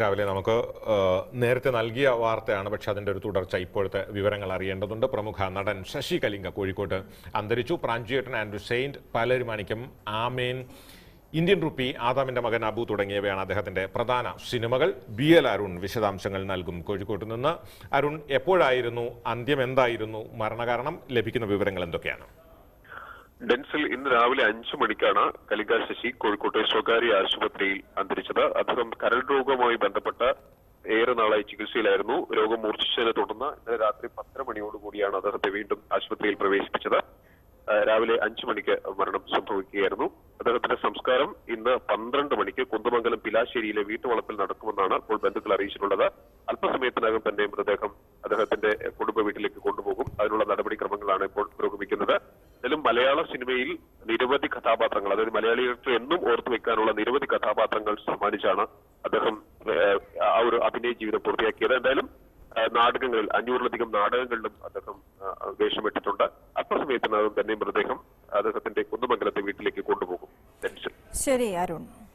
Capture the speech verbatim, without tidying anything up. രാവിലെ നമുക്ക് നേരത്തെ നൽകിയ വാർത്തയാണ്, പക്ഷെ അതിൻ്റെ ഒരു തുടർച്ച ഇപ്പോഴത്തെ വിവരങ്ങൾ അറിയേണ്ടതുണ്ട്. പ്രമുഖ നടൻ ശശി കലിംഗ കോഴിക്കോട്ട് അന്തരിച്ചു. പ്രാഞ്ചിയേട്ടൻ ആൻഡ്രു സെയിൻറ്, പാലരുമാണിക്കം, ആമേൻ, ഇന്ത്യൻ റുപ്പി, ആദാമിൻ്റെ മകൻ അബു തുടങ്ങിയവയാണ് അദ്ദേഹത്തിൻ്റെ പ്രധാന സിനിമകൾ. ബി എൽ അരുൺ വിശദാംശങ്ങൾ നൽകും കോഴിക്കോട്ട് നിന്ന്. അരുൺ, എപ്പോഴായിരുന്നു അന്ത്യം, എന്തായിരുന്നു മരണകാരണം, ലഭിക്കുന്ന വിവരങ്ങൾ എന്തൊക്കെയാണ്? ഡെൻസിൽ ഇന്ന് രാവിലെ അഞ്ചു മണിക്കാണ് കലിംഗ ശശി കോഴിക്കോട്ടെ സ്വകാര്യ ആശുപത്രിയിൽ അന്തരിച്ചത്. അദ്ദേഹം കരൾ രോഗവുമായി ബന്ധപ്പെട്ട ഏറെ നാളായി ചികിത്സയിലായിരുന്നു. രോഗം മൂർച്ഛിച്ചതിനെ തുടർന്ന് ഇന്നലെ രാത്രി പത്തര മണിയോടുകൂടിയാണ് അദ്ദേഹത്തെ വീണ്ടും ആശുപത്രിയിൽ പ്രവേശിപ്പിച്ചത്. രാവിലെ അഞ്ചു മണിക്ക് മരണം സംഭവിക്കുകയായിരുന്നു. അദ്ദേഹത്തിന്റെ സംസ്കാരം ഇന്ന് പന്ത്രണ്ട് മണിക്ക് കുന്ദമംഗലം പിലാശ്ശേരിയിലെ വീട്ടുവളപ്പിൽ നടക്കുമെന്നാണ് ഇപ്പോൾ ബന്ധുക്കൾ അറിയിച്ചിട്ടുള്ളത്. അല്പസമയത്തിനകം തന്നെ മൃതദേഹം അദ്ദേഹത്തിന്റെ കുടുംബ വീട്ടിലേക്ക് കൊണ്ടുപോകും. അതിനുള്ള നടപടിക്രമങ്ങളാണ് ഇപ്പോൾ പുരോഗമിക്കുന്നത്. എന്നാലും മലയാള സിനിമയിൽ നിരവധി കഥാപാത്രങ്ങൾ, അതായത് മലയാളികൾക്ക് എന്നും ഓർത്തു വെക്കാനുള്ള നിരവധി കഥാപാത്രങ്ങൾ സമ്മാനിച്ചാണ് അദ്ദേഹം ആ ഒരു അഭിനയ ജീവിതം പൂർത്തിയാക്കിയത്. എന്തായാലും നാടകങ്ങളിൽ അഞ്ഞൂറിലധികം നാടകങ്ങളിലും അദ്ദേഹം വേഷമിട്ടിട്ടുണ്ട്. അല്പസമയത്തിനകം തന്നെ മൃതദേഹം അദ്ദേഹത്തിന്റെ കുന്ദമംഗലത്തെ വീട്ടിലേക്ക് കൊണ്ടുപോകും. ശരി അരുൺ.